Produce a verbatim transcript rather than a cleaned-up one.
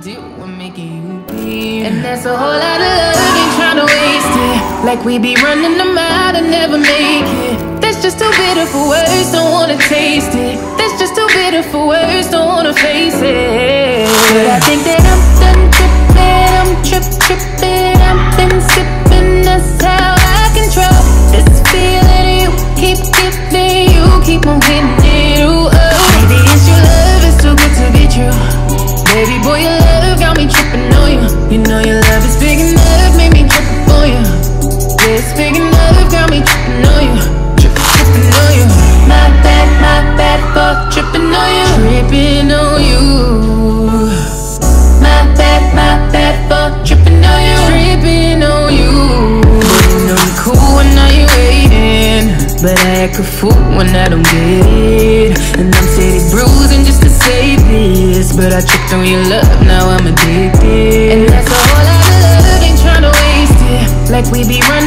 do when making you be. And that's a whole lot of love, we ain't tryna waste it. Like we be running them out and never make it. That's just too bitter for words, don't wanna taste it. That's just too bitter for words, don't wanna face it. But I think that I'm done tripping, I'm trip tripping. I've been sipping, that's how I control this feeling you keep giving, you keep on hitting it. Ooh, oh, maybe it's your love, it's too good to be true. Baby boy, your love got me tripping on you. You know your love is big enough, made me trip on you. It's big enough, got me tripping on you. Tripping, tripping on you. My bad, my bad for tripping on you. Tripping on you. My bad, my bad for tripping on you. Tripping on you. You know you're cool when now you waiting, but I act a fool when I don't get it. And I'm steady bruising just to save this, but I tripped on your love, now I'm addicted. And that's a whole lot of love, ain't tryna waste it. Like we be running